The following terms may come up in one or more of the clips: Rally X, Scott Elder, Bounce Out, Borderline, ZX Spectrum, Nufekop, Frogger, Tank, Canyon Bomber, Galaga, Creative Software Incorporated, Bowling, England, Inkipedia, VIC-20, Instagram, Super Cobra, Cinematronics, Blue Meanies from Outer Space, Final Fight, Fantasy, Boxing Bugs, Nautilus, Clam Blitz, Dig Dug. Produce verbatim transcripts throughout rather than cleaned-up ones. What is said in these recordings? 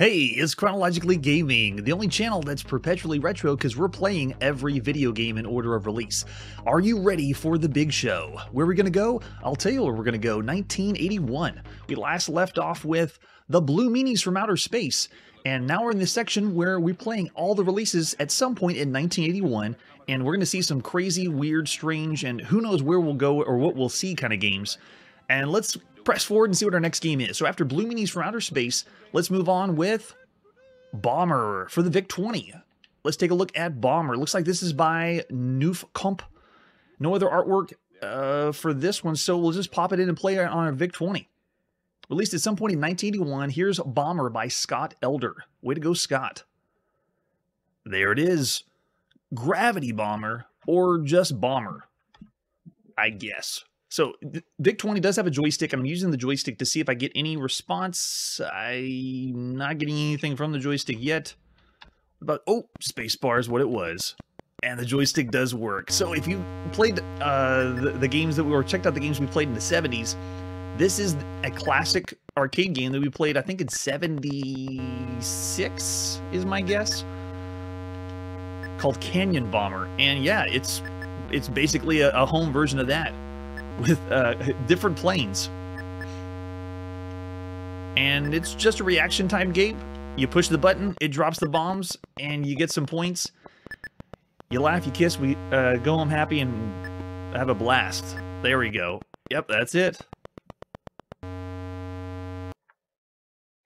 Hey, it's Chronologically Gaming, the only channel that's perpetually retro because we're playing every video game in order of release. Are you ready for the big show? Where are we going to go? I'll tell you where we're going to go, nineteen eighty-one. We last left off with the Blue Meanies from Outer Space, and now we're in this section where we're playing all the releases at some point in nineteen eighty-one, and we're going to see some crazy, weird, strange, and who knows where we'll go or what we'll see kind of games. And let's press forward and see what our next game is. So after Blue Meanies from Outer Space, let's move on with Bomber for the V I C twenty. Let's take a look at Bomber. Looks like this is by Nufekop. No other artwork uh, for this one, so we'll just pop it in and play it on our V I C twenty. Released at some point in nineteen eighty-one, here's Bomber by Scott Elder. Way to go, Scott. There it is. Gravity Bomber, or just Bomber, I guess. So V I C twenty does have a joystick. I'm using the joystick to see if I get any response. I'm not getting anything from the joystick yet. But oh, spacebar is what it was. And the joystick does work. So if you played uh, the, the games that we were, checked out the games we played in the seventies, this is a classic arcade game that we played, I think in seventy-six is my guess, called Canyon Bomber. And yeah, it's, it's basically a, a home version of that, with uh, different planes. And it's just a reaction time game. You push the button, it drops the bombs, and you get some points. You laugh, you kiss, we uh, go home happy and have a blast. There we go. Yep, that's it.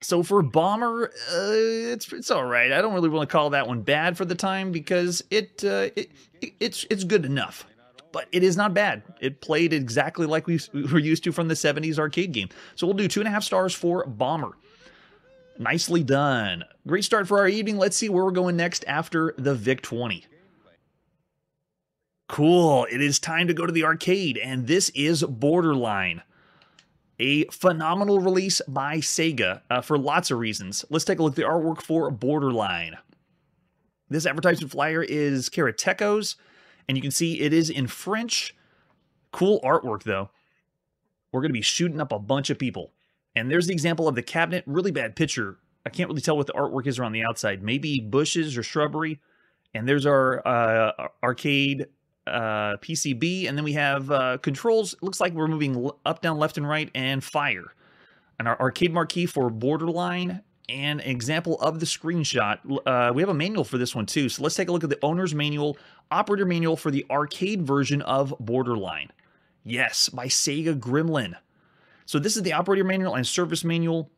So for Bomber, uh, it's it's all right. I don't really want to call that one bad for the time because it, uh, it, it it's it's good enough. But it is not bad. It played exactly like we were used to from the seventies arcade game. So we'll do two and a half stars for Bomber. Nicely done. Great start for our evening. Let's see where we're going next after the V I C twenty. Cool. It is time to go to the arcade. And this is Borderline. A phenomenal release by Sega uh, for lots of reasons. Let's take a look at the artwork for Borderline. This advertisement flyer is Karateco's. And you can see it is in French. Cool artwork, though. We're going to be shooting up a bunch of people. And there's the example of the cabinet. Really bad picture. I can't really tell what the artwork is around the outside. Maybe bushes or shrubbery. And there's our uh, arcade uh, P C B. And then we have uh, controls. It looks like we're moving up, down, left, and right. And fire. And our arcade marquee for Borderline. An example of the screenshot. Uh, we have a manual for this one too, so let's take a look at the owner's manual, operator manual for the arcade version of Borderline. Yes, by Sega Gremlin. So this is the operator manual and service manual.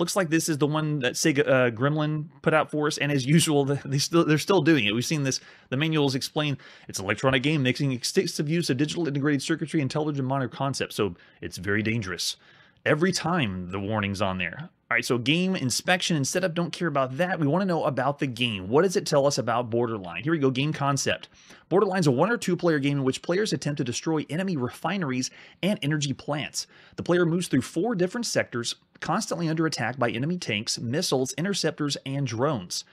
Looks like this is the one that Sega uh, Gremlin put out for us, and as usual, they still, they're still doing it. We've seen this. The manuals explain it's an electronic game making extensive use of digital integrated circuitry and television monitor concepts, so it's very dangerous. Every time the warning's on there. All right, so game, inspection, and setup, don't care about that. We want to know about the game. What does it tell us about Borderline? Here we go, game concept. Borderline's a one or two player game in which players attempt to destroy enemy refineries and energy plants. The player moves through four different sectors, constantly under attack by enemy tanks, missiles, interceptors, and drones.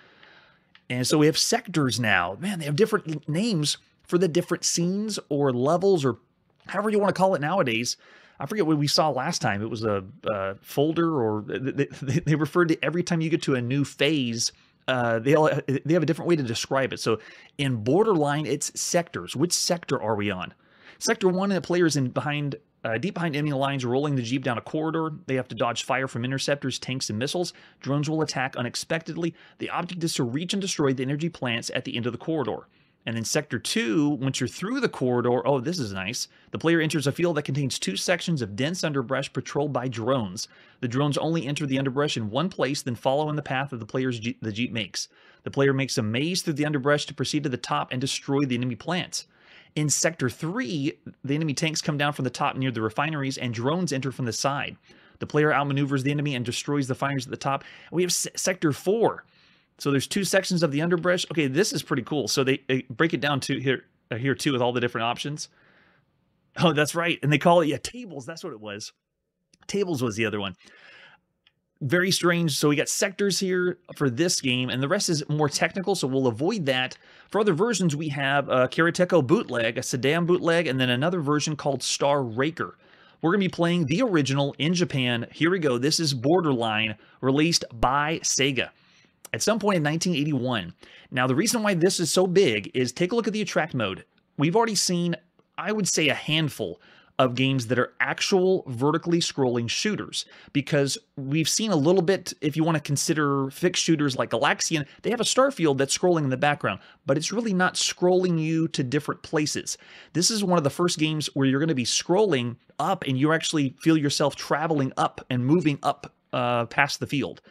And so we have sectors now. Man, they have different names for the different scenes or levels or however you want to call it nowadays. I forget what we saw last time. It was a uh, folder, or they, they referred to every time you get to a new phase, uh, they all, they have a different way to describe it. So in Borderline, it's sectors. Which sector are we on? Sector one, the player is in behind, uh, deep behind enemy lines, rolling the Jeep down a corridor. They have to dodge fire from interceptors, tanks, and missiles. Drones will attack unexpectedly. The object is to reach and destroy the energy plants at the end of the corridor. And then Sector two, once you're through the corridor, oh, this is nice. The player enters a field that contains two sections of dense underbrush patrolled by drones. The drones only enter the underbrush in one place, then follow in the path that the player's Jeep, the Jeep makes. The player makes a maze through the underbrush to proceed to the top and destroy the enemy plants. In Sector three, the enemy tanks come down from the top near the refineries, and drones enter from the side. The player outmaneuvers the enemy and destroys the refineries at the top. We have S- Sector four. So there's two sections of the underbrush. Okay, this is pretty cool. So they, they break it down to here, uh, here too, with all the different options. Oh, that's right. And they call it, yeah, tables. That's what it was. Tables was the other one. Very strange. So we got sectors here for this game, and the rest is more technical, so we'll avoid that. For other versions, we have a Karateco bootleg, a Saddam bootleg, and then another version called Star Raker. we're going to be playing the original in Japan. Here we go. This is Borderline, released by Sega at some point in nineteen eighty-one. Now, the reason why this is so big is take a look at the attract mode. We've already seen, I would say, a handful of games that are actual vertically scrolling shooters, because we've seen a little bit, if you want to consider fixed shooters like Galaxian, they have a star field that's scrolling in the background, but it's really not scrolling you to different places. This is one of the first games where you're going to be scrolling up and you actually feel yourself traveling up and moving up uh, past the field.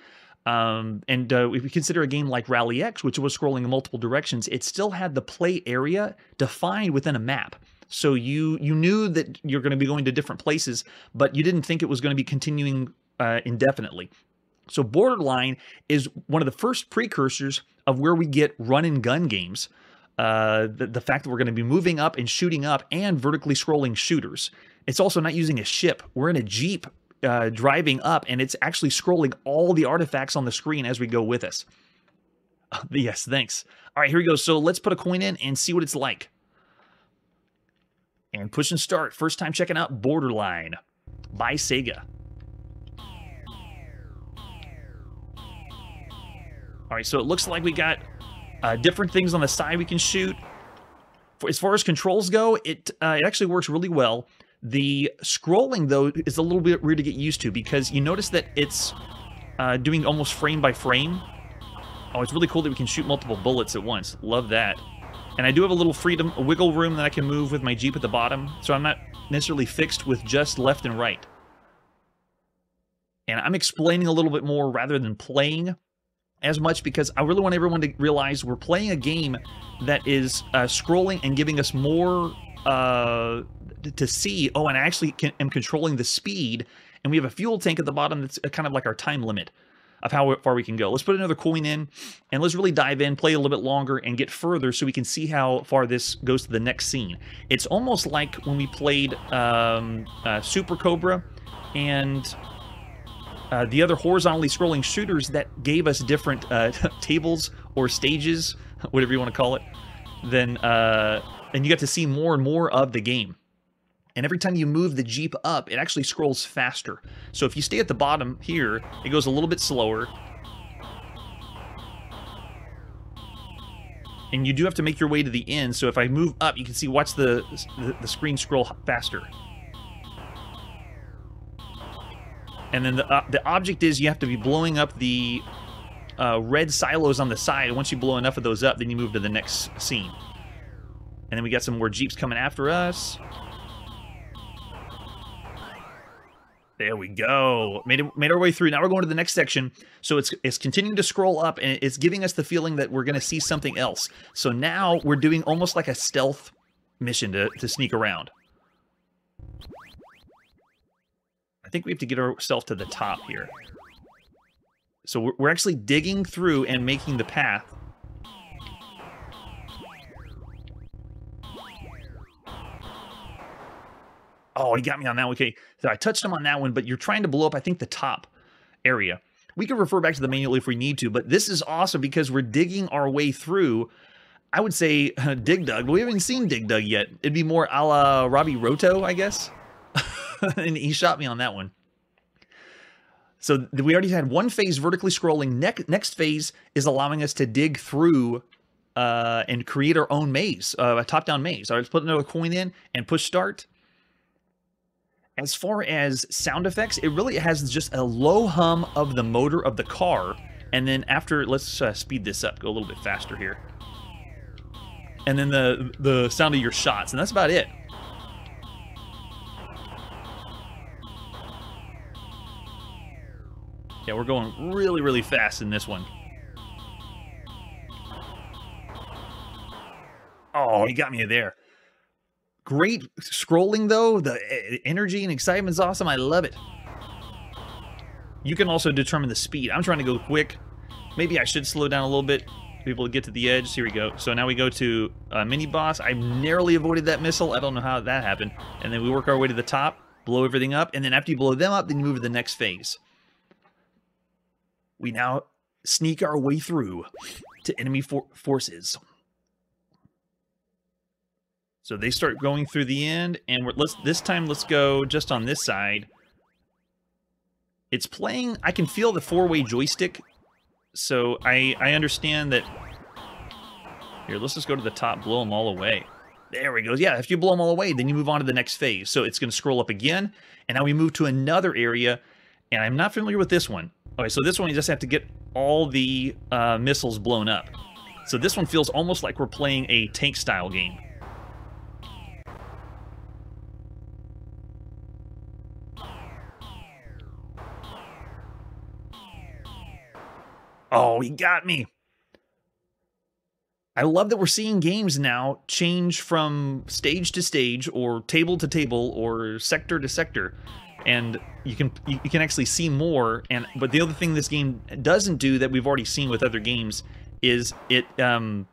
Um, and uh, if we consider a game like Rally X, which was scrolling in multiple directions, it still had the play area defined within a map. So you you knew that you're going to be going to different places, but you didn't think it was going to be continuing uh, indefinitely. So Borderline is one of the first precursors of where we get run-and-gun games. Uh, the, the fact that we're going to be moving up and shooting up and vertically scrolling shooters. It's also not using a ship. We're in a Jeep uh, driving up, and it's actually scrolling all the artifacts on the screen as we go with us. Yes, thanks. All right, here we go. So let's put a coin in and see what it's like. And push and start. First time checking out Borderline by Sega. All right, so it looks like we got uh, different things on the side we can shoot. For, as far as controls go, it uh, it actually works really well. The scrolling, though, is a little bit weird to get used to, because you notice that it's uh, doing almost frame by frame. Oh, it's really cool that we can shoot multiple bullets at once. Love that. And I do have a little freedom, a wiggle room that I can move with my Jeep at the bottom, so I'm not necessarily fixed with just left and right. And I'm explaining a little bit more rather than playing as much, because I really want everyone to realize we're playing a game that is uh, scrolling and giving us more uh, to see. Oh, and I actually can, am controlling the speed, and we have a fuel tank at the bottom that's kind of like our time limit of how far we can go. Let's put another coin in, and let's really dive in, play a little bit longer, and get further so we can see how far this goes to the next scene. It's almost like when we played um, uh, Super Cobra and uh, the other horizontally scrolling shooters that gave us different uh, tables or stages, whatever you want to call it, then uh, and you get to see more and more of the game. And every time you move the Jeep up, it actually scrolls faster. So if you stay at the bottom here, it goes a little bit slower. And you do have to make your way to the end, so if I move up, you can see, watch the, the, the screen scroll faster. And then the, uh, the object is you have to be blowing up the uh, red silos on the side. Once you blow enough of those up, then you move to the next scene. And then we got some more Jeeps coming after us. There we go. Made it, made our way through. Now we're going to the next section. So it's it's continuing to scroll up, and it's giving us the feeling that we're going to see something else. So now we're doing almost like a stealth mission to, to sneak around. I think we have to get ourselves to the top here. So we're, we're actually digging through and making the path. Oh, he got me on that one. Okay, so I touched him on that one, but you're trying to blow up, I think, the top area. We can refer back to the manual if we need to, but this is awesome because we're digging our way through, I would say, uh, Dig Dug. We haven't seen Dig Dug yet. It'd be more a la Robbie Roto, I guess. And he shot me on that one. So we already had one phase vertically scrolling. Ne- next phase is allowing us to dig through uh, and create our own maze, uh, a top-down maze. All right, let's put another coin in and push start. As far as sound effects, it really has just a low hum of the motor of the car. And then after, let's uh, speed this up, go a little bit faster here. And then the, the sound of your shots, and that's about it. Yeah, we're going really, really fast in this one. Oh, he got me there. Great scrolling, though. The energy and excitement is awesome. I love it. You can also determine the speed. I'm trying to go quick. Maybe I should slow down a little bit to be able to get to the edge. Here we go. So now we go to uh, mini boss. I narrowly avoided that missile. I don't know how that happened. And then we work our way to the top, blow everything up, and then after you blow them up, then you move to the next phase. We now sneak our way through to enemy for forces. So they start going through the end, and we're, let's this time let's go just on this side. It's playing, I can feel the four-way joystick, so I, I understand that. Here, let's just go to the top, blow them all away. There we go. Yeah, if you blow them all away, then you move on to the next phase. So it's going to scroll up again, and now we move to another area, and I'm not familiar with this one. Okay, so this one you just have to get all the uh, missiles blown up. So this one feels almost like we're playing a tank-style game. Oh, he got me. I love that we're seeing games now change from stage to stage or table to table or sector to sector. And you can you can actually see more. And but the other thing this game doesn't do that we've already seen with other games is it um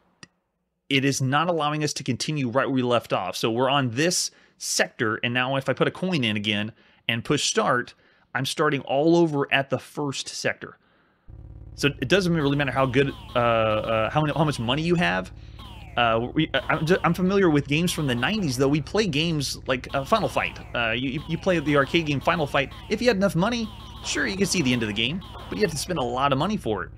it is not allowing us to continue right where we left off. So we're on this sector, and now if I put a coin in again and push start, I'm starting all over at the first sector. So it doesn't really matter how good, uh, uh, how, how much money you have. Uh, we, I'm, just, I'm familiar with games from the nineties, though. We play games like uh, Final Fight. Uh, you, you play the arcade game Final Fight. If you had enough money, sure, you could see the end of the game, but you have to spend a lot of money for it.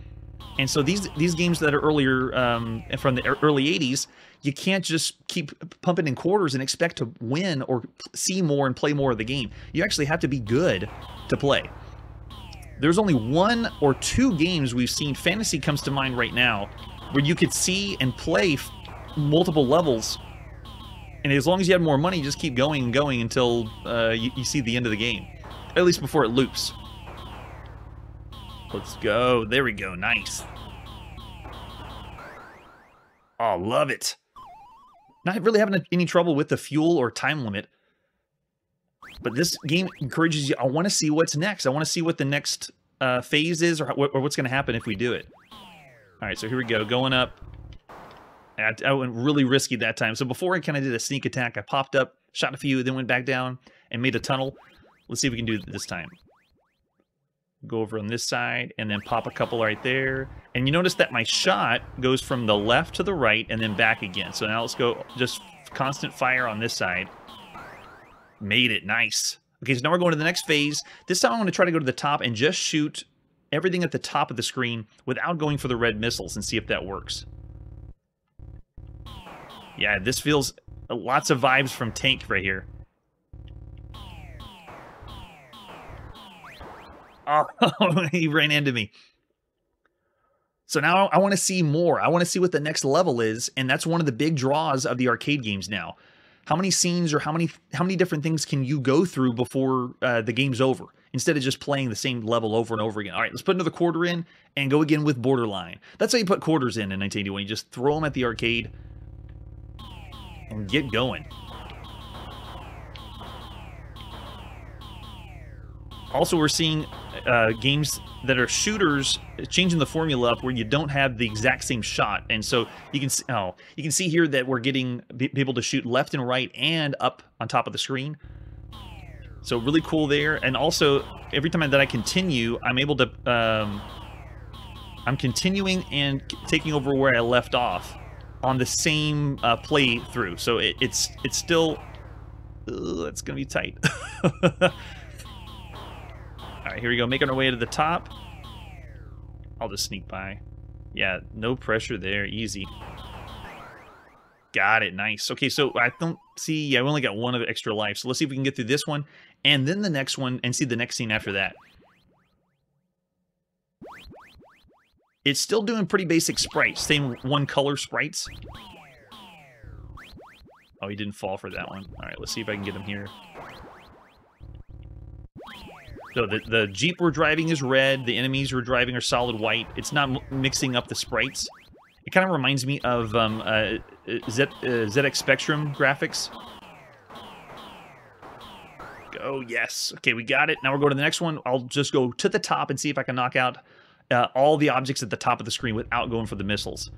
And so these these games that are earlier, um, from the early eighties, you can't just keep pumping in quarters and expect to win or see more and play more of the game. You actually have to be good to play. There's only one or two games we've seen. Fantasy comes to mind right now, where you could see and play f multiple levels, and as long as you had more money, just keep going and going until uh, you, you see the end of the game, at least before it loops. Let's go. There we go. Nice. Oh, love it. Not really having any trouble with the fuel or time limit. But this game encourages you, I want to see what's next. I want to see what the next uh, phase is, or, wh or what's going to happen if we do it. All right, so here we go, going up. I, I went really risky that time. So before I kind of did a sneak attack, I popped up, shot a few, then went back down and made a tunnel. Let's see if we can do it this time. Go over on this side and then pop a couple right there. And you notice that my shot goes from the left to the right and then back again. So now let's go just constant fire on this side. Made it. Nice. Okay, so now we're going to the next phase. This time I'm going to try to go to the top and just shoot everything at the top of the screen without going for the red missiles and see if that works. Yeah, this feels lots of vibes from Tank right here. Oh, he ran into me. So now I want to see more. I want to see what the next level is, and that's one of the big draws of the arcade games now. How many scenes or how many how many different things can you go through before uh, the game's over, instead of just playing the same level over and over again? All right, let's put another quarter in and go again with Borderline. That's how you put quarters in in nineteen eighty-one. You just throw them at the arcade and get going. Also, we're seeing uh, games that are shooters changing the formula up where you don't have the exact same shot, and so you can see, oh, you can see here that we're getting people to shoot left and right and up on top of the screen. So really cool there. And also, every time that I continue, I'm able to um, I'm continuing and taking over where I left off on the same uh, playthrough. So it, it's it's still uh, it's gonna be tight. All right, here we go, making our way to the top. I'll just sneak by. Yeah, no pressure there, easy. Got it, nice. Okay, so I don't see, yeah, we only got one of extra life, so let's see if we can get through this one, and then the next one, and see the next scene after that. It's still doing pretty basic sprites, same one color sprites. Oh, he didn't fall for that one. All right, let's see if I can get him here. So the, the Jeep we're driving is red, the enemies we're driving are solid white. It's not m mixing up the sprites. It kind of reminds me of um, uh, Z uh, Z X Spectrum graphics. Oh, yes. Okay, we got it. Now we're going to the next one. I'll just go to the top and see if I can knock out uh, all the objects at the top of the screen without going for the missiles.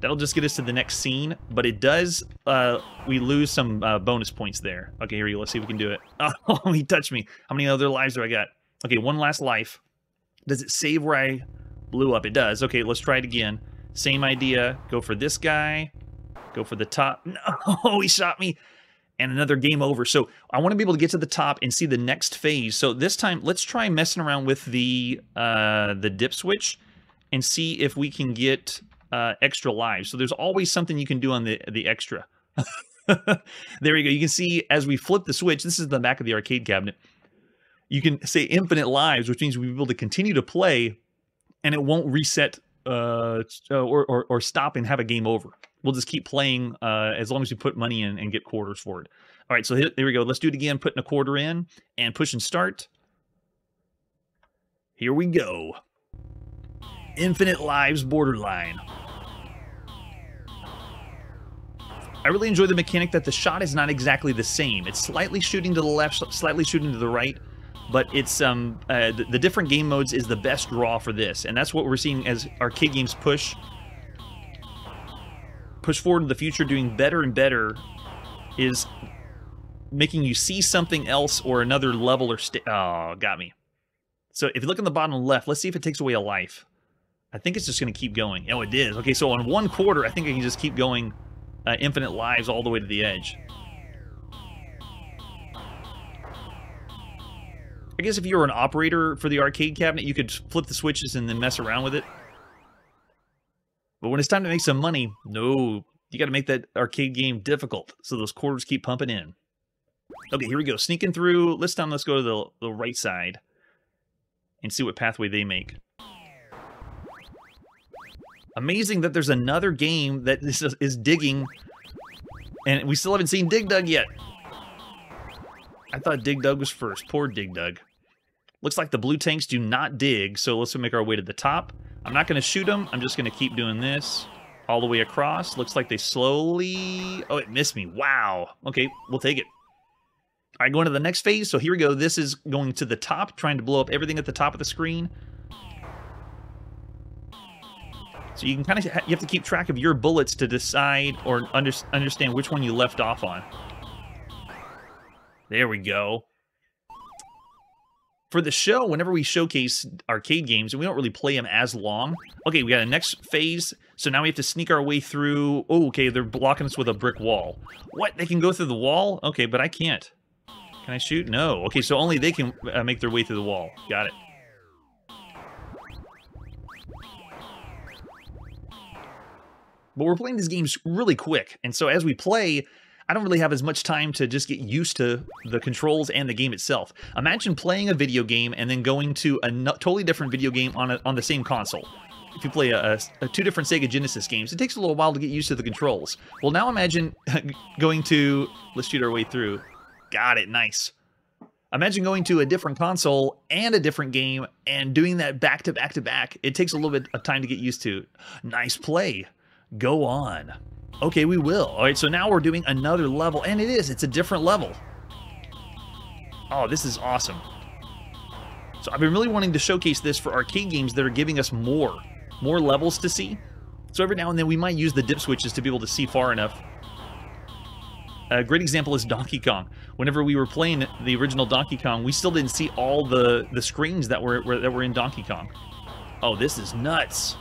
That'll just get us to the next scene, but it does, uh, we lose some uh, bonus points there. Okay, here we go, let's see if we can do it. Oh, he touched me. How many other lives do I got? Okay, one last life. Does it save where I blew up? It does. Okay, let's try it again. Same idea, go for this guy, Go for the top. No, he shot me. And another game over. So I want to be able to get to the top and see the next phase. So this time, let's try messing around with the uh, the dip switch and see if we can get uh, extra lives. So there's always something you can do on the, the extra. There you go. You can see as we flip the switch, this is the back of the arcade cabinet. You can say infinite lives, which means we'll be able to continue to play and it won't reset uh, or, or, or stop and have a game over. We'll just keep playing uh, as long as we put money in and get quarters for it. All right, so here, there we go. Let's do it again, putting a quarter in and push and start. Here we go. Infinite lives, Borderline. I really enjoy the mechanic that the shot is not exactly the same. It's slightly shooting to the left, slightly shooting to the right, but it's um uh, the, the different game modes is the best draw for this, and that's what we're seeing as arcade games push. Push forward in the future, doing better and better, is making you see something else or another level or st oh, got me. So if you look in the bottom left, let's see if it takes away a life. I think it's just going to keep going. Oh, it is. Okay, so on one quarter, I think I can just keep going uh, infinite lives all the way to the edge. I guess if you were an operator for the arcade cabinet, you could flip the switches and then mess around with it. But when it's time to make some money, no, you got to make that arcade game difficult. So those quarters keep pumping in. Okay, here we go. Sneaking through. This time, let's go to the, the right side and see what pathway they make. Amazing that there's another game that is, is digging. And we still haven't seen Dig Dug yet. I thought Dig Dug was first. Poor Dig Dug. Looks like the blue tanks do not dig. So let's make our way to the top. I'm not going to shoot them. I'm just going to keep doing this all the way across. Looks like they slowly... Oh, it missed me. Wow. Okay, we'll take it. All right, going to the next phase. So here we go. This is going to the top, trying to blow up everything at the top of the screen. So you can kind of... You have to keep track of your bullets to decide or under, understand which one you left off on. There we go. For the show, whenever we showcase arcade games, and we don't really play them as long. Okay, we got a next phase, so now we have to sneak our way through... Oh, okay, they're blocking us with a brick wall. What? They can go through the wall? Okay, but I can't. Can I shoot? No. Okay, so only they can uh, make their way through the wall. Got it. But we're playing these games really quick, and so as we play... I don't really have as much time to just get used to the controls and the game itself. Imagine playing a video game and then going to a no totally different video game on, a, on the same console. If you play a, a, a two different Sega Genesis games, it takes a little while to get used to the controls. Well, now imagine going to... Let's shoot our way through. Got it, nice. Imagine going to a different console and a different game and doing that back to back to back. It takes a little bit of time to get used to. Nice play. Go on. Okay, we will. All right, so now we're doing another level, and it is. It's a different level. Oh, this is awesome. So I've been really wanting to showcase this for arcade games that are giving us more, more levels to see. So every now and then we might use the dip switches to be able to see far enough. A great example is Donkey Kong. Whenever we were playing the original Donkey Kong, we still didn't see all the, the screens that were, were, that were in Donkey Kong. Oh, this is nuts.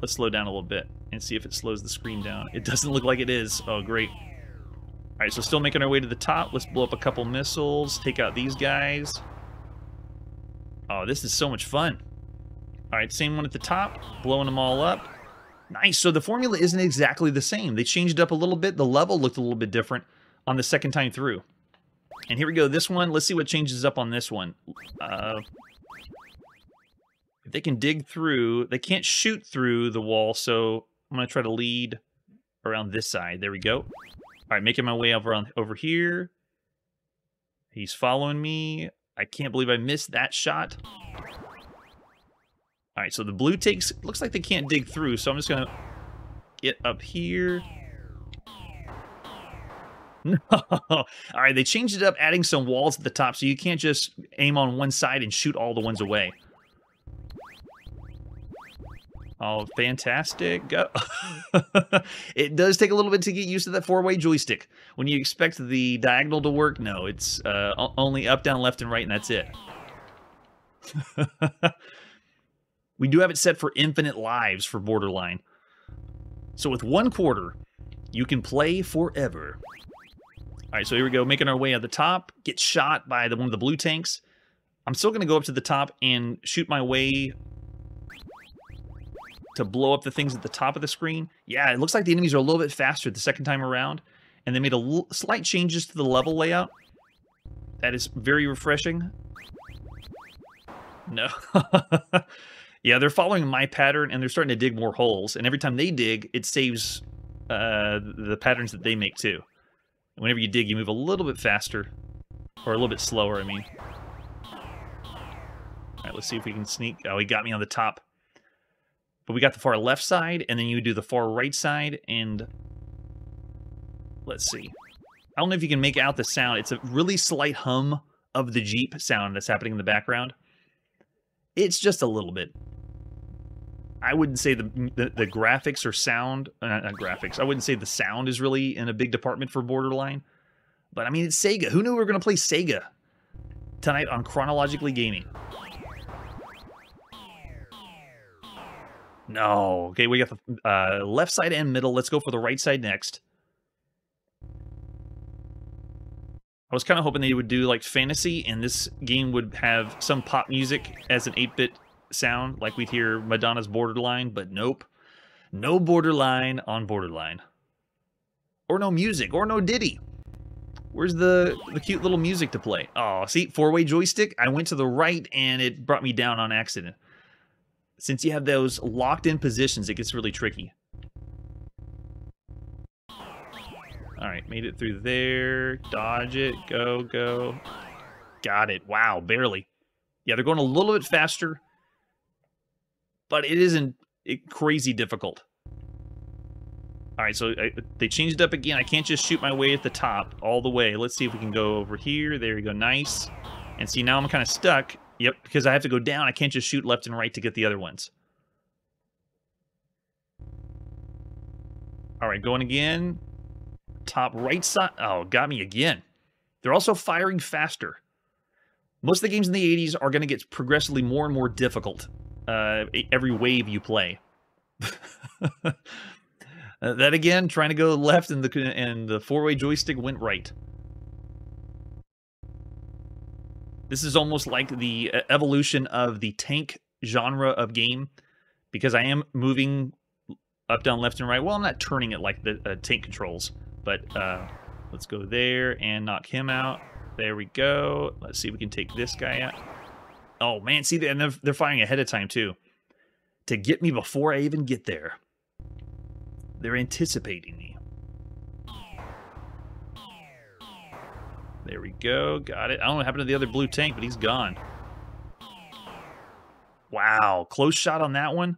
Let's slow down a little bit and see if it slows the screen down. It doesn't look like it is. Oh, great. All right, so still making our way to the top. Let's blow up a couple missiles, take out these guys. Oh, this is so much fun. All right, same one at the top, blowing them all up. Nice, so the formula isn't exactly the same. They changed it up a little bit. The level looked a little bit different on the second time through. And here we go, this one. Let's see what changes up on this one. Uh... If they can dig through, they can't shoot through the wall, so I'm going to try to lead around this side. There we go. All right, making my way over, on, over here. He's following me. I can't believe I missed that shot. All right, so the blue takes, looks like they can't dig through, so I'm just going to get up here. No. All right, they changed it up, adding some walls at the top, so you can't just aim on one side and shoot all the ones away. Oh, fantastic. Go. It does take a little bit to get used to that four-way joystick. When you expect the diagonal to work, no, it's uh, only up, down, left, and right, and that's it. We do have it set for infinite lives for Borderline. So with one quarter, You can play forever. All right, so here we go, making our way at the top. Get shot by the, one of the blue tanks. I'm still going to go up to the top and shoot my way to blow up the things at the top of the screen. Yeah, it looks like the enemies are a little bit faster the second time around, and they made a l slight changes to the level layout. That is very refreshing. No. Yeah, they're following my pattern, and they're starting to dig more holes. And every time they dig, it saves uh, the patterns that they make, too. And whenever you dig, you move a little bit faster. Or a little bit slower, I mean. All right, let's see if we can sneak. Oh, he got me on the top. But we got the far left side, and then you do the far right side, and... let's see. I don't know if you can make out the sound. It's a really slight hum of the Jeep sound that's happening in the background. It's just a little bit. I wouldn't say the the, the graphics or sound, uh, not graphics. I wouldn't say the sound is really in a big department for Borderline. But I mean, it's Sega. Who knew we were going to play Sega tonight on Chronologically Gaming? No. Okay, we got the uh, left side and middle. Let's go for the right side next. I was kind of hoping they would do like Fantasy, and this game would have some pop music as an eight bit sound, like we'd hear Madonna's Borderline, but nope. No Borderline on Borderline. Or no music, or no ditty. Where's the, the cute little music to play? Oh, see, four way joystick? I went to the right, and it brought me down on accident. Since you have those locked-in positions, it gets really tricky. All right, made it through there. Dodge it. Go, go. Got it. Wow, barely. Yeah, they're going a little bit faster, but it isn't it, crazy difficult. All right, so I, they changed it up again. I can't just shoot my way at the top all the way. Let's see if we can go over here. There you go. Nice. And see, now I'm kind of stuck. Yep, because I have to go down. I can't just shoot left and right to get the other ones. All right, going again. Top right side. Oh, got me again. They're also firing faster. Most of the games in the eighties are going to get progressively more and more difficult uh, every wave you play. That again, trying to go left and the, and the four way joystick went right. This is almost like the evolution of the tank genre of game, because I am moving up, down, left, and right. Well, I'm not turning it like the uh, tank controls. But uh, let's go there and knock him out. There we go. Let's see if we can take this guy out. Oh, man. See, and they're, they're firing ahead of time, too. To get me before I even get there. They're anticipating me. There we go. Got it. I don't know what happened to the other blue tank, but he's gone. Wow. Close shot on that one.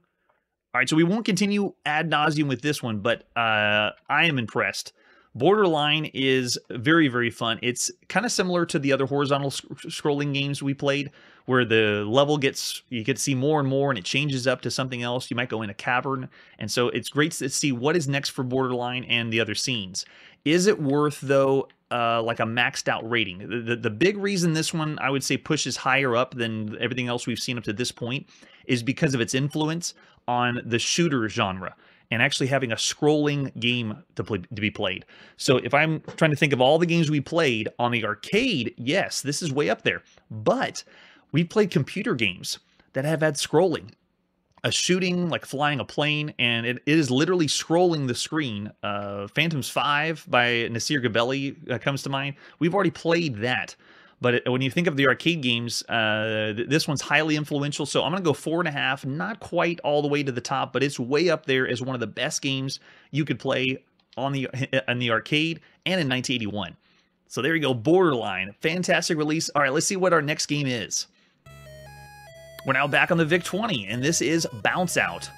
All right, so we won't continue ad nauseum with this one, but uh, I am impressed. Borderline is very, very fun. It's kind of similar to the other horizontal sc scrolling games we played, where the level gets, you get to see more and more, and it changes up to something else. You might go in a cavern, and so it's great to see what is next for Borderline and the other scenes. Is it worth, though, uh, like a maxed-out rating? The, the, the big reason this one, I would say, pushes higher up than everything else we've seen up to this point is because of its influence on the shooter genre, and actually having a scrolling game to, play, to be played. So if I'm trying to think of all the games we played on the arcade, yes, this is way up there. But we played computer games that have had scrolling. A shooting, like flying a plane, and it, it is literally scrolling the screen. Uh, Phantoms five by Nasir Gabelli uh, comes to mind. We've already played that. But it, when you think of the arcade games, uh, th this one's highly influential. So I'm going to go four and a half, not quite all the way to the top, but it's way up there as one of the best games you could play on the, on the arcade and in nineteen eighty-one. So there you go, Borderline. Fantastic release. All right, let's see what our next game is. We're now back on the V I C twenty, and this is Bounce Out.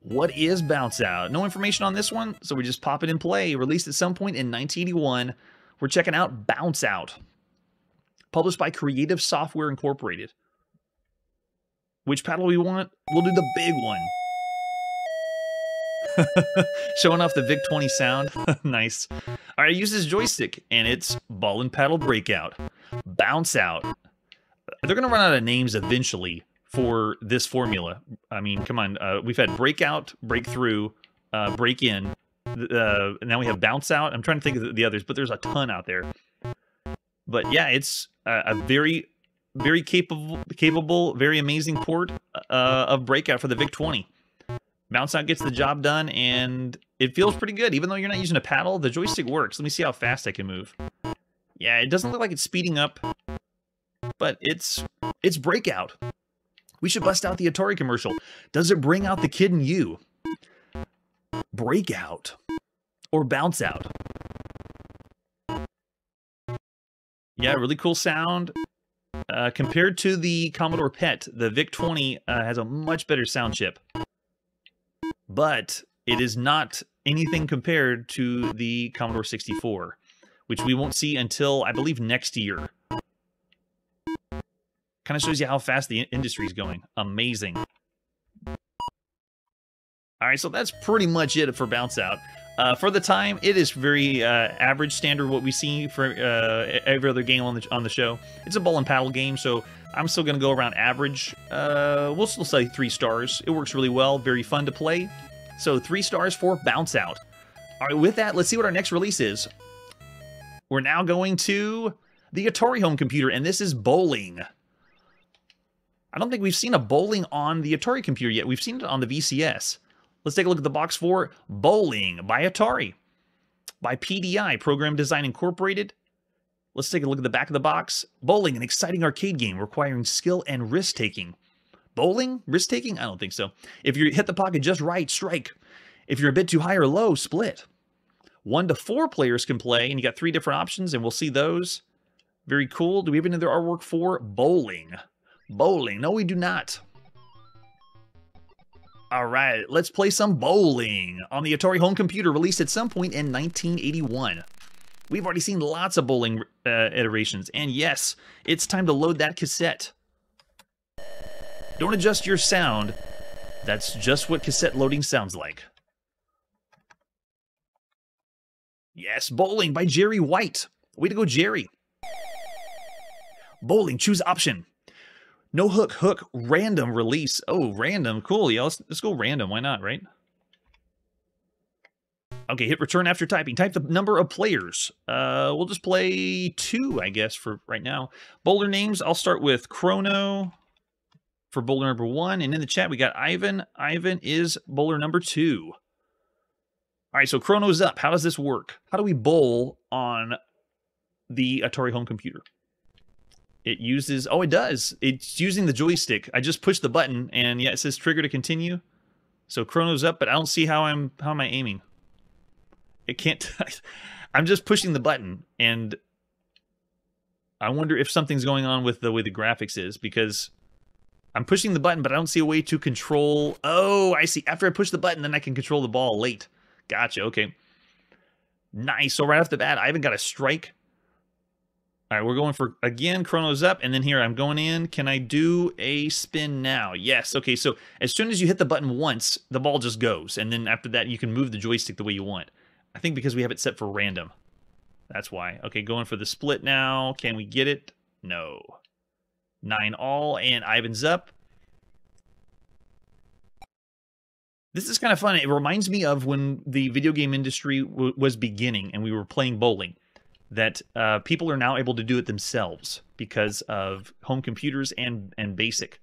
What is Bounce Out? No information on this one, so we just pop it in play. Released at some point in nineteen eighty-one. We're checking out Bounce Out. Published by Creative Software Incorporated. Which paddle we want? We'll do the big one. Showing off the V I C twenty sound. Nice. All right, I use this joystick, and it's Ball and Paddle Breakout. Bounce Out. They're going to run out of names eventually for this formula. I mean, come on. Uh, we've had Breakout, Breakthrough, uh, Break In, Uh, and now we have Bounce Out. I'm trying to think of the others, but there's a ton out there. But yeah, it's a, a very, very capable, capable, very amazing port uh, of Breakout for the V I C twenty. Bounce Out gets the job done, and it feels pretty good. Even though you're not using a paddle, the joystick works. Let me see how fast I can move. Yeah, it doesn't look like it's speeding up, but it's it's Breakout. We should bust out the Atari commercial. Does it bring out the kid in you? Breakout or Bounce Out. Yeah, really cool sound. Uh, compared to the Commodore P E T, the V I C twenty uh, has a much better sound chip. But it is not anything compared to the Commodore sixty-four, which we won't see until, I believe, next year. Kind of shows you how fast the industry is going. Amazing. All right, so that's pretty much it for Bounce Out. Uh, for the time, it is very uh, average standard what we see for uh, every other game on the on the show. It's a ball and paddle game, so I'm still going to go around average. Uh, we'll still say three stars. It works really well, very fun to play. So three stars for Bounce Out. All right, with that, let's see what our next release is. We're now going to the Atari home computer, and this is Bowling. I don't think we've seen a Bowling on the Atari computer yet. We've seen it on the V C S. Let's take a look at the box for Bowling by Atari, by P D I, Program Design Incorporated. Let's take a look at the back of the box. Bowling, an exciting arcade game requiring skill and risk-taking. Bowling? Risk-taking? I don't think so. If you hit the pocket just right, strike. If you're a bit too high or low, split. One to four players can play, and you got three different options, and we'll see those. Very cool. Do we have any other artwork for Bowling? Bowling. No, we do not. All right, let's play some Bowling on the Atari home computer, released at some point in nineteen eighty-one. We've already seen lots of Bowling uh, iterations, and yes, it's time to load that cassette. Don't adjust your sound. That's just what cassette loading sounds like. Yes, Bowling by Jerry White. Way to go, Jerry. Bowling, choose option. No hook, hook, random release. Oh, random, cool, yeah, let's, let's go random, why not, right? Okay, hit return after typing. Type the number of players. Uh, we'll just play two, I guess, for right now. Bowler names, I'll start with Chrono for bowler number one, and in the chat we got Ivan. Ivan is bowler number two. All right, so Chrono's up. How does this work? How do we bowl on the Atari home computer? It uses, oh, it does. It's using the joystick. I just pushed the button, and yeah, it says trigger to continue. So Chrono's up, but I don't see how I'm, how am I aiming? It can't, I'm just pushing the button, and I wonder if something's going on with the way the graphics is, because I'm pushing the button, but I don't see a way to control, oh, I see. After I push the button, then I can control the ball late. Gotcha, okay. Nice, so right off the bat, I even got a strike. All right, we're going for, again, Chrono's up, and then here I'm going in. Can I do a spin now? Yes. Okay, so as soon as you hit the button once, the ball just goes, and then after that, you can move the joystick the way you want. I think because we have it set for random. That's why. Okay, going for the split now. Can we get it? No. Nine all, and Ivan's up. This is kind of fun. It reminds me of when the video game industry w was beginning and we were playing bowling. That uh, people are now able to do it themselves because of home computers and, and BASIC.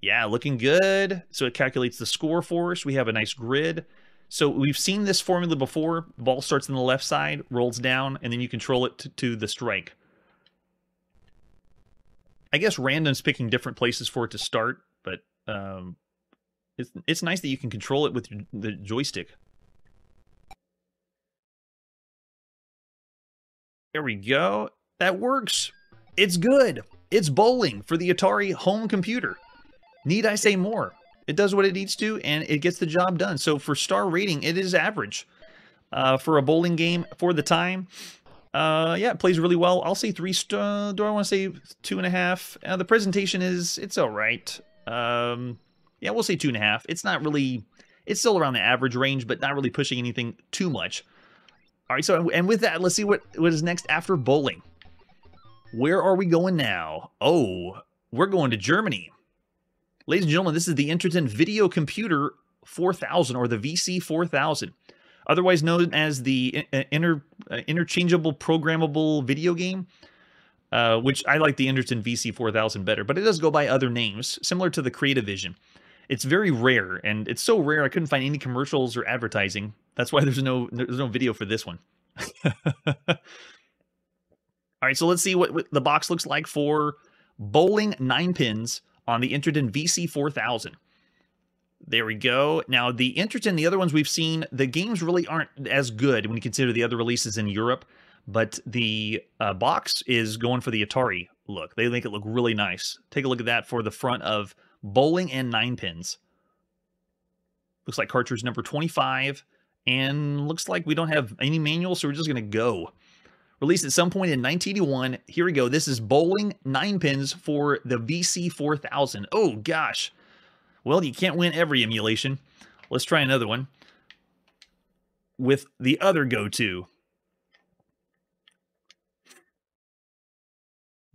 Yeah, looking good. So it calculates the score for us. We have a nice grid. So we've seen this formula before. The ball starts on the left side, rolls down, and then you control it to, to the strike. I guess random's picking different places for it to start, but um, it's, it's nice that you can control it with the joystick. There we go. That works. It's good. It's Bowling for the Atari home computer. Need I say more? It does what it needs to, and it gets the job done. So for star rating, it is average. Uh, for a bowling game for the time, uh, yeah, it plays really well. I'll say three star. Do I want to say two and a half? Uh, the presentation is, it's all right. Um, yeah, we'll say two and a half. It's not really, it's still around the average range, but not really pushing anything too much. All right, so, and with that, let's see what, what is next after Bowling. Where are we going now? Oh, we're going to Germany. Ladies and gentlemen, this is the Interton Video Computer four thousand, or the V C four thousand. otherwise known as the inter, uh, interchangeable programmable video game, uh, which I like the Interton V C four thousand better, but it does go by other names, similar to the Creativision. It's very rare, and it's so rare I couldn't find any commercials or advertising. That's why there's no there's no video for this one. All right, so let's see what, what the box looks like for Bowling nine pins on the Interton V C four thousand. There we go. Now, the Interton, the other ones we've seen, the games really aren't as good when you consider the other releases in Europe, but the uh, box is going for the Atari look. They make it look really nice. Take a look at that for the front of Bowling and nine pins. Looks like cartridge number twenty-five, and looks like we don't have any manual, so we're just going to go. Released at some point in nineteen eighty-one. Here we go. This is Bowling nine pins for the V C four thousand. Oh, gosh. Well, you can't win every emulation. Let's try another one with the other go-to.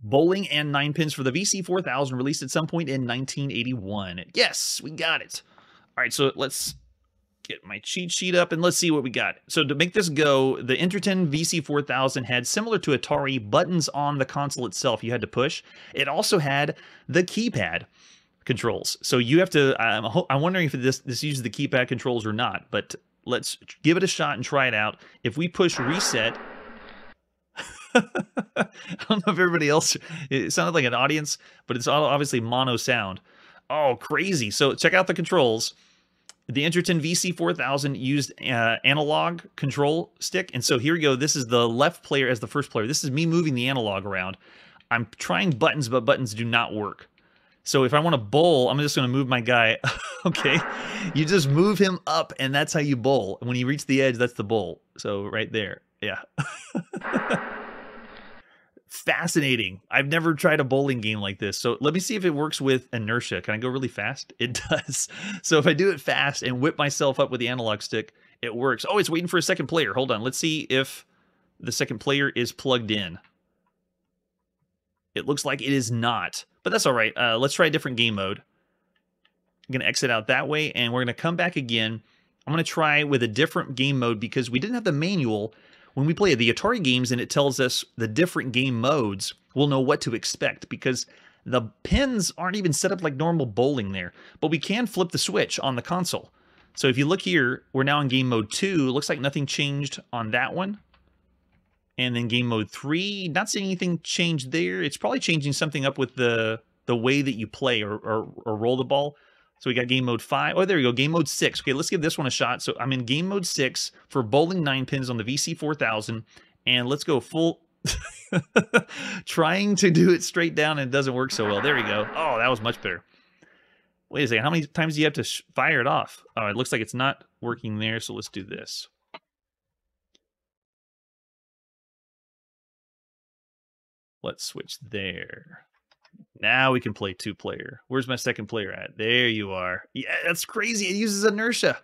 Bowling and nine pins for the V C four thousand, released at some point in nineteen eighty-one. Yes, we got it. All right, so let's get my cheat sheet up and let's see what we got. So to make this go, the Interton V C four thousand had, similar to Atari, buttons on the console itself you had to push. It also had the keypad controls. So you have to, I'm, I'm wondering if this, this uses the keypad controls or not, but let's give it a shot and try it out. If we push reset... I don't know if everybody else, it sounded like an audience, but it's all obviously mono sound. Oh, crazy. So check out the controls. The Interton V C four thousand used uh, analog control stick. And so here we go. This is the left player as the first player. This is me moving the analog around. I'm trying buttons, but buttons do not work. So if I want to bowl, I'm just going to move my guy. Okay. You just move him up, and that's how you bowl. And when you reach the edge, that's the bowl. So right there. Yeah. Fascinating. I've never tried a bowling game like this. So let me see if it works with inertia. Can I go really fast? It does. So if I do it fast and whip myself up with the analog stick, it works. Oh, it's waiting for a second player. Hold on. Let's see if the second player is plugged in. It looks like it is not, but that's all right. Uh, let's try a different game mode. I'm going to exit out that way, and we're going to come back again. I'm going to try with a different game mode because we didn't have the manual. When we play the Atari games and it tells us the different game modes, we'll know what to expect because the pins aren't even set up like normal bowling there. But we can flip the switch on the console. So if you look here, we're now in game mode two. It looks like nothing changed on that one. And then game mode three, not seeing anything change there. It's probably changing something up with the, the way that you play or, or, or roll the ball. So we got game mode five. Oh, there we go. Game mode six. Okay, let's give this one a shot. So I'm in game mode six for bowling nine pins on the V C four thousand. And let's go full... Trying to do it straight down and it doesn't work so well. There we go. Oh, that was much better. Wait a second. How many times do you have to sh fire it off? Oh, it looks like it's not working there. So let's do this. Let's switch there. Now we can play two player. Where's my second player at? There you are. Yeah, that's crazy. It uses inertia.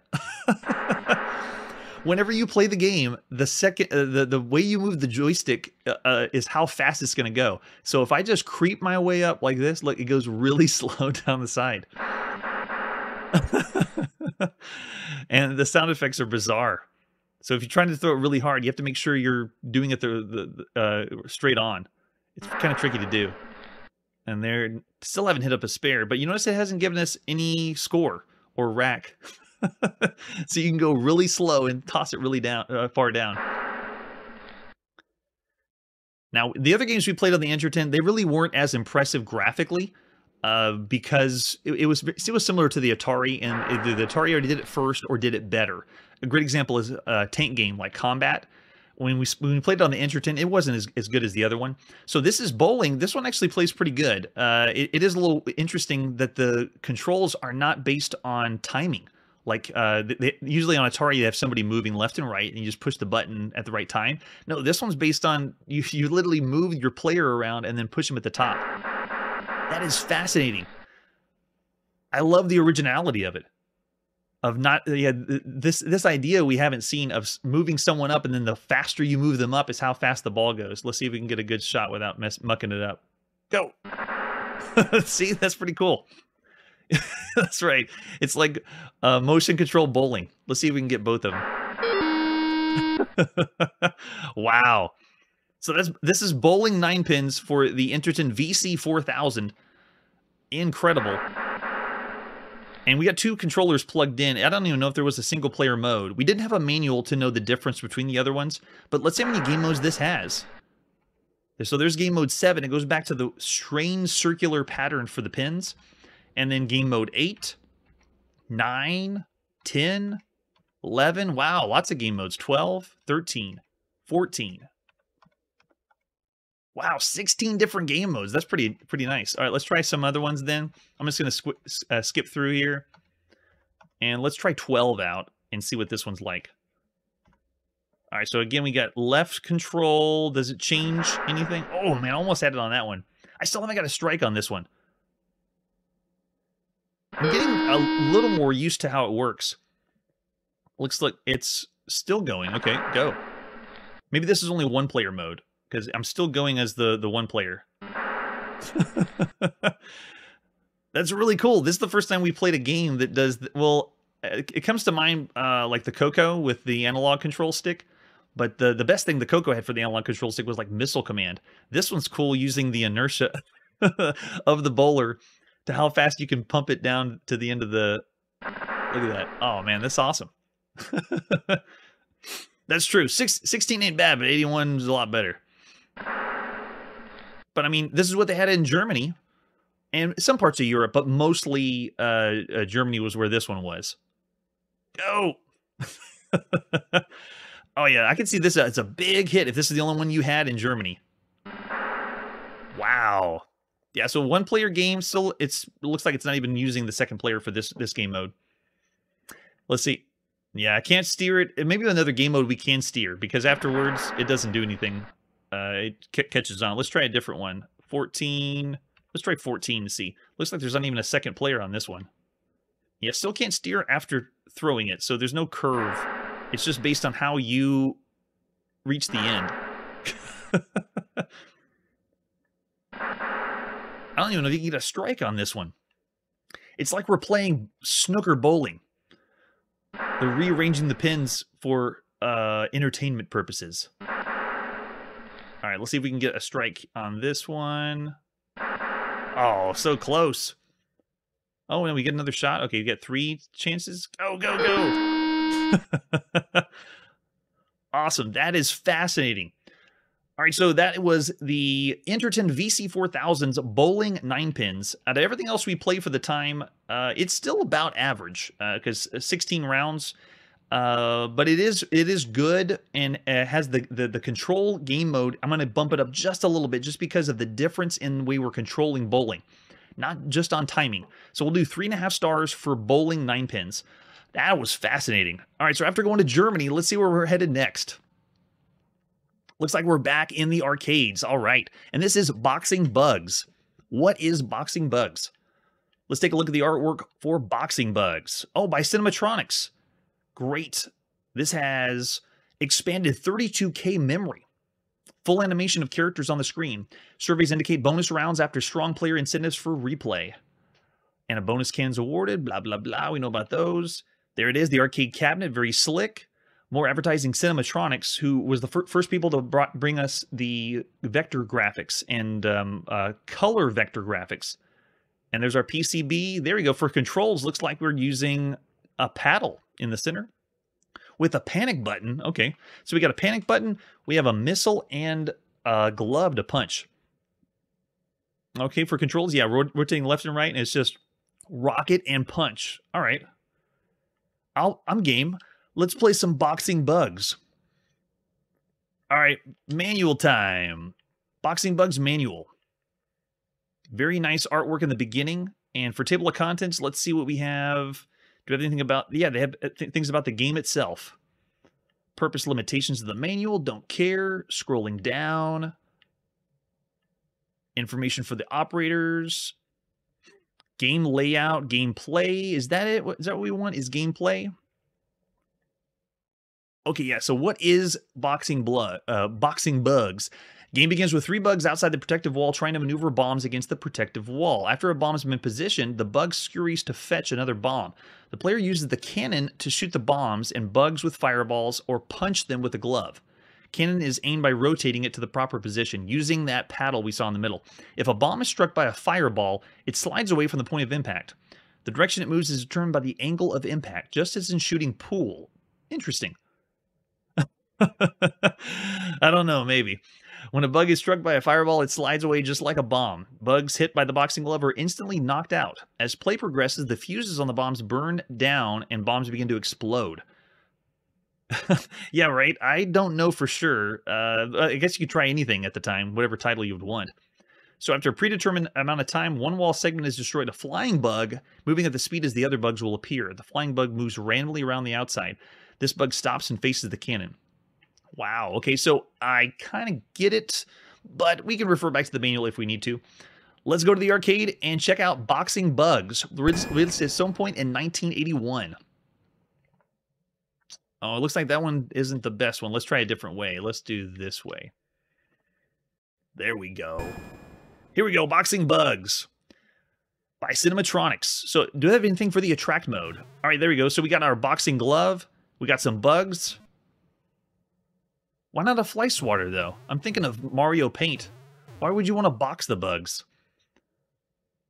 Whenever you play the game, the second, uh, the, the way you move the joystick uh, uh, is how fast it's going to go. So if I just creep my way up like this, look, it goes really slow down the side. And the sound effects are bizarre. So if you're trying to throw it really hard, you have to make sure you're doing it the, the, uh, straight on. It's kind of tricky to do. And they still haven't hit up a spare, but you notice it hasn't given us any score or rack. So you can go really slow and toss it really down uh, far down. Now, the other games we played on the Interton, they really weren't as impressive graphically uh, because it, it, was, it was similar to the Atari, and either the Atari already did it first or did it better. A great example is a tank game like Combat. When we, when we played it on the Interton, it wasn't as, as good as the other one. So this is bowling. This one actually plays pretty good. Uh, it, it is a little interesting that the controls are not based on timing. Like uh, they, usually on Atari, you have somebody moving left and right, and you just push the button at the right time. No, this one's based on you, you literally move your player around and then push him at the top. That is fascinating. I love the originality of it. Of not, yeah, this this idea we haven't seen of moving someone up, and then the faster you move them up is how fast the ball goes. Let's see if we can get a good shot without mess, mucking it up. Go! See, that's pretty cool. That's right. It's like uh, motion control bowling. Let's see if we can get both of them. Wow. So that's this is bowling nine pins for the Interton V C four thousand. Incredible. And we got two controllers plugged in. I don't even know if there was a single player mode. We didn't have a manual to know the difference between the other ones, but let's see how many game modes this has. So there's game mode seven. It goes back to the strange circular pattern for the pins. And then game mode eight, nine, ten, eleven. Wow, lots of game modes. twelve, thirteen, fourteen. Wow, sixteen different game modes. That's pretty pretty nice. All right, let's try some other ones then. I'm just going to uh, skip through here. And let's try twelve out and see what this one's like. All right, so again, we got left control. Does it change anything? Oh, man, I almost had it on that one. I still haven't got a strike on this one. I'm getting a little more used to how it works. Looks like it's still going. Okay, go. Maybe this is only one player mode, because I'm still going as the, the one player. That's really cool. This is the first time we played a game that does... Th well, it, it comes to mind uh, like the Coco with the analog control stick. But the, the best thing the Coco had for the analog control stick was like Missile Command. This one's cool using the inertia of the bowler to how fast you can pump it down to the end of the... Look at that. Oh, man, that's awesome. That's true. Six, sixteen ain't bad, but eighty-one is a lot better. But, I mean, this is what they had in Germany and some parts of Europe, but mostly uh, uh, Germany was where this one was. Go! Oh, yeah, I can see this. Uh, it's a big hit if this is the only one you had in Germany. Wow. Yeah, so one-player game. Still, it's, it looks like it's not even using the second player for this, this game mode. Let's see. Yeah, I can't steer it. Maybe another game mode we can steer, because afterwards it doesn't do anything. Uh, it catches on. Let's try a different one. fourteen. Let's try fourteen to see. Looks like there's not even a second player on this one. Yeah, still can't steer after throwing it, so there's no curve. It's just based on how you reach the end. I don't even know if you can get a strike on this one. It's like we're playing snooker bowling. They're rearranging the pins for uh, entertainment purposes. All right, let's see if we can get a strike on this one. Oh, so close. Oh, and we get another shot. Okay, you get three chances. Go, go, go. Awesome. That is fascinating. All right, so that was the Interton V C four thousand's bowling nine pins. Out of everything else we played for the time, uh, it's still about average because uh, sixteen rounds. Uh, but it is it is good, and it has the, the, the control game mode. I'm going to bump it up just a little bit just because of the difference in the way we're controlling bowling, not just on timing. So we'll do three and a half stars for bowling nine pins. That was fascinating. All right, so after going to Germany, let's see where we're headed next. Looks like we're back in the arcades. All right, and this is Boxing Bugs. What is Boxing Bugs? Let's take a look at the artwork for Boxing Bugs. Oh, by Cinematronics. Great. This has expanded thirty-two K memory. Full animation of characters on the screen. Surveys indicate bonus rounds after strong player incentives for replay. And a bonus can's awarded. Blah, blah, blah. We know about those. There it is. The arcade cabinet. Very slick. More advertising Cinematronics, who was the fir first people to brought, bring us the vector graphics and um, uh, color vector graphics. And there's our P C B. There we go. For controls, looks like we're using a paddle in the center with a panic button. Okay, so we got a panic button. We have a missile and a glove to punch. Okay, for controls, yeah, rot rotating left and right, and it's just rocket and punch. All right, I'll, I'm game. Let's play some Boxing Bugs. All right, manual time. Boxing Bugs manual. Very nice artwork in the beginning. And for table of contents, let's see what we have. Do we have anything about... Yeah, they have th things about the game itself. Purpose limitations of the manual. Don't care. Scrolling down. Information for the operators. Game layout. Gameplay. Is that it? Is that what we want? Is gameplay? Okay, yeah. So what is Boxing Blood? Uh, Boxing Bugs? Game begins with three bugs outside the protective wall trying to maneuver bombs against the protective wall. After a bomb has been positioned, the bug scurries to fetch another bomb. The player uses the cannon to shoot the bombs and bugs with fireballs or punch them with a glove. Cannon is aimed by rotating it to the proper position, using that paddle we saw in the middle. If a bomb is struck by a fireball, it slides away from the point of impact. The direction it moves is determined by the angle of impact, just as in shooting pool. Interesting. I don't know, maybe. When a bug is struck by a fireball, it slides away just like a bomb. Bugs hit by the boxing glove are instantly knocked out. As play progresses, the fuses on the bombs burn down and bombs begin to explode. Yeah, right. I don't know for sure. Uh, I guess you could try anything at the time, whatever title you would want. So after a predetermined amount of time, one wall segment is destroyed. A flying bug, moving at the speed as the other bugs will appear. The flying bug moves randomly around the outside. This bug stops and faces the cannon. Wow. Okay, so I kind of get it, but we can refer back to the manual if we need to. Let's go to the arcade and check out Boxing Bugs, released at some point in nineteen eighty-one. Oh, it looks like that one isn't the best one. Let's try a different way. Let's do this way. There we go. Here we go, Boxing Bugs by Cinematronics. So do they have anything for the attract mode? All right, there we go. So we got our boxing glove. We got some bugs. Why not a fly swatter, though? I'm thinking of Mario Paint. Why would you want to box the bugs?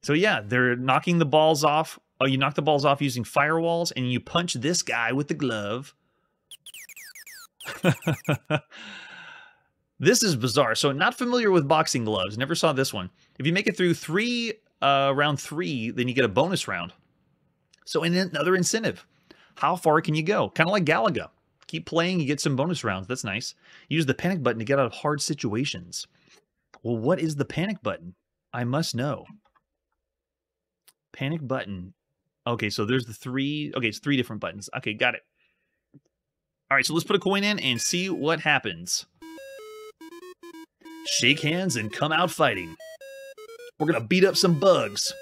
So yeah, they're knocking the balls off. Oh, you knock the balls off using firewalls, and you punch this guy with the glove. This is bizarre. So not familiar with boxing gloves. Never saw this one. If you make it through three, uh, round three, then you get a bonus round. So another incentive. How far can you go? Kind of like Galaga. Keep playing, you get some bonus rounds. That's nice. Use the panic button to get out of hard situations. Well, what is the panic button? I must know. Panic button. Okay, so there's the three. Okay, it's three different buttons. Okay, got it. All right, so let's put a coin in and see what happens. Shake hands and come out fighting. We're going to beat up some bugs.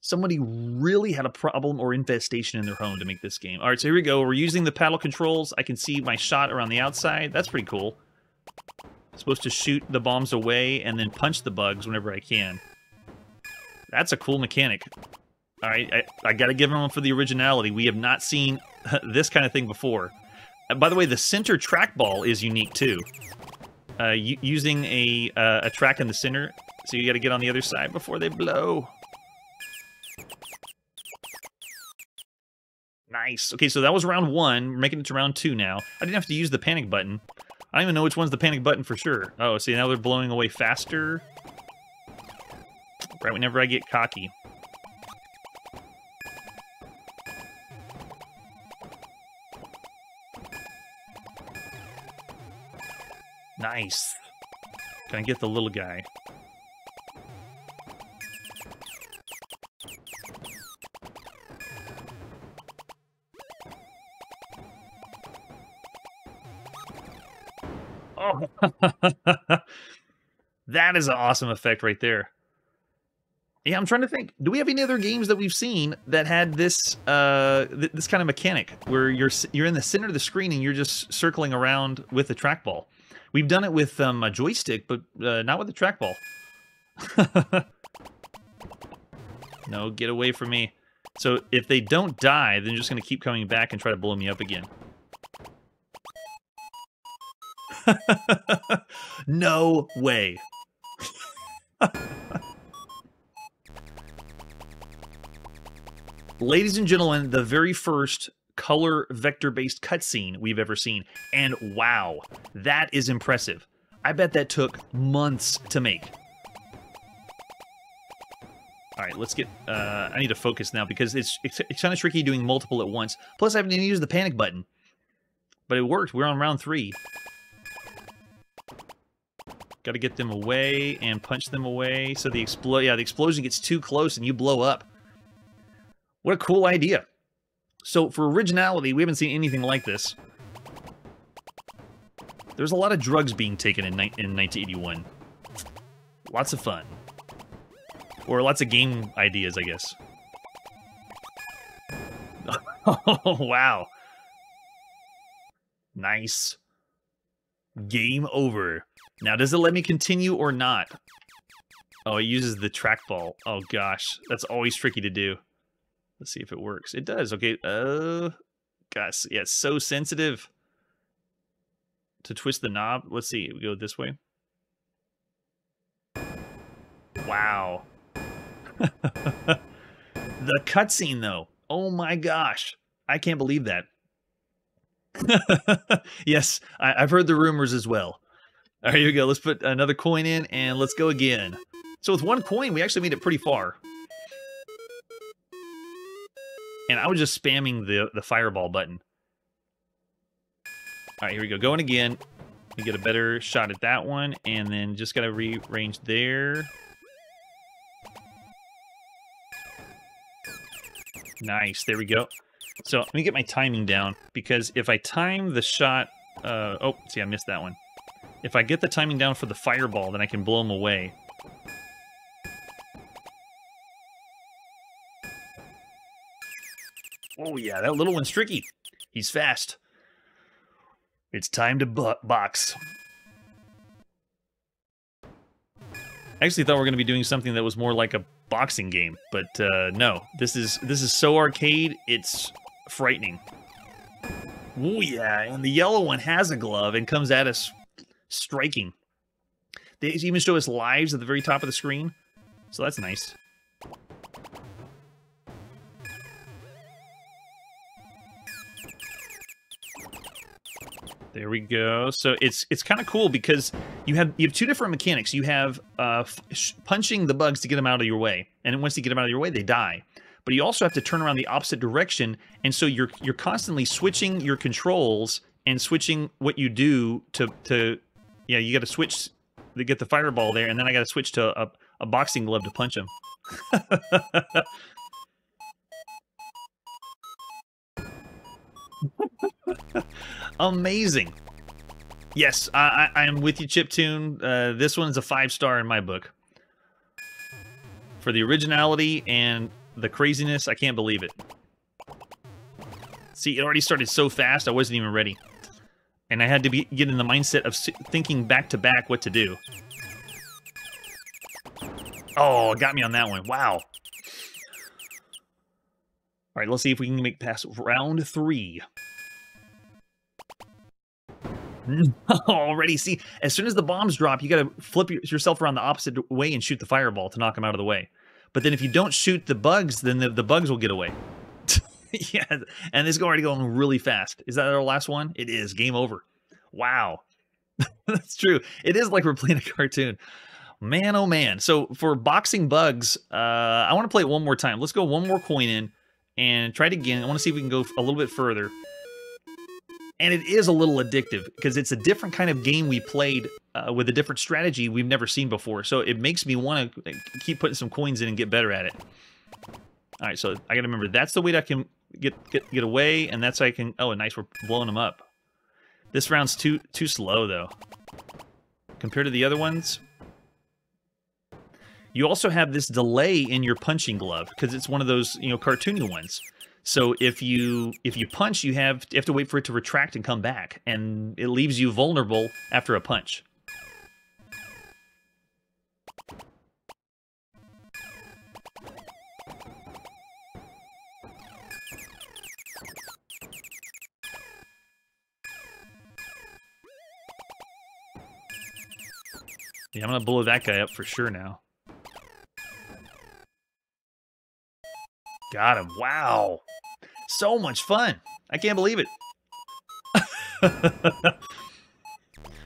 Somebody really had a problem or infestation in their home to make this game. All right, so here we go. We're using the paddle controls. I can see my shot around the outside. That's pretty cool. I'm supposed to shoot the bombs away and then punch the bugs whenever I can. That's a cool mechanic. All right, I, I got to give them one for the originality. We have not seen this kind of thing before. And by the way, the center trackball is unique, too. Uh, using a, uh, a track in the center, so you got to get on the other side before they blow. Nice. Okay, so that was round one. We're making it to round two now. I didn't have to use the panic button. I don't even know which one's the panic button for sure. Oh, see, now they're blowing away faster. Right whenever I get cocky. Nice. Can I get the little guy? Oh, that is an awesome effect right there. Yeah, I'm trying to think. Do we have any other games that we've seen that had this uh, th this kind of mechanic where you're you're in the center of the screen and you're just circling around with a trackball? We've done it with um, a joystick, but uh, not with a trackball. No, get away from me. So if they don't die, they're just going to keep coming back and try to blow me up again. No way. Ladies and gentlemen, the very first color vector-based cutscene we've ever seen. And wow, that is impressive. I bet that took months to make. All right, let's get... Uh, I need to focus now because it's, it's, it's kind of tricky doing multiple at once. Plus, I haven't even used the panic button. But it worked. We're on round three. Got to get them away and punch them away. So the explo- yeah, the explosion gets too close and you blow up. What a cool idea. So for originality, we haven't seen anything like this. There's a lot of drugs being taken in, in nineteen eighty-one. Lots of fun. Or lots of game ideas, I guess. Oh, wow. Nice. Game over. Now, does it let me continue or not? Oh, it uses the trackball. Oh, gosh. That's always tricky to do. Let's see if it works. It does. Okay. Uh, gosh. Yeah, it's so sensitive to twist the knob. Let's see. We go this way. Wow. The cutscene, though. Oh, my gosh. I can't believe that. Yes, I, I've heard the rumors as well. All right, here we go. Let's put another coin in, and let's go again. So with one coin, we actually made it pretty far. And I was just spamming the, the fireball button. All right, here we go. Going again. We get a better shot at that one, and then just got to rearrange there. Nice. There we go. So let me get my timing down, because if I time the shot... Uh, oh, see, I missed that one. If I get the timing down for the fireball, then I can blow them away. Oh, yeah, that little one's tricky. He's fast. It's time to bu box. I actually thought we were going to be doing something that was more like a boxing game, but uh, no. This is, this is so arcade, it's frightening. Oh, yeah, and the yellow one has a glove and comes at us striking. They even show us lives at the very top of the screen, so that's nice. There we go. So it's it's kind of cool because you have you have two different mechanics. You have uh, f punching the bugs to get them out of your way, and once you get them out of your way, they die. But you also have to turn around the opposite direction, and so you're you're constantly switching your controls. And switching what you do to, to yeah, you got to switch to get the fireball there, and then I got to switch to a, a boxing glove to punch him. Amazing. Yes, I, I, I am with you, Chiptune. Uh, this one's a five star in my book. For the originality and the craziness, I can't believe it. See, it already started so fast, I wasn't even ready. And I had to be, get in the mindset of thinking back-to-back what to do. Oh, got me on that one. Wow. All right, let's see if we can make past round three. Already, see, as soon as the bombs drop, you got to flip yourself around the opposite way and shoot the fireball to knock them out of the way. But then if you don't shoot the bugs, then the, the bugs will get away. Yeah, and this is already going really fast. Is that our last one? It is. Game over. Wow. That's true. It is like we're playing a cartoon. Man, oh man. So for Boxing Bugs, uh, I want to play it one more time. Let's go one more coin in and try it again. I want to see if we can go a little bit further. And it is a little addictive because it's a different kind of game we played uh, with a different strategy we've never seen before. So it makes me want to keep putting some coins in and get better at it. All right, so I got to remember that's the way that I can... Get, get get away, and that's how I can... Oh, nice, we're blowing them up. This round's too too slow, though. Compared to the other ones. You also have this delay in your punching glove, because it's one of those, you know, cartoony ones. So if you if you punch, you have, you have to wait for it to retract and come back, and it leaves you vulnerable after a punch. Yeah, I'm gonna blow that guy up for sure now. Got him. Wow. So much fun. I can't believe it.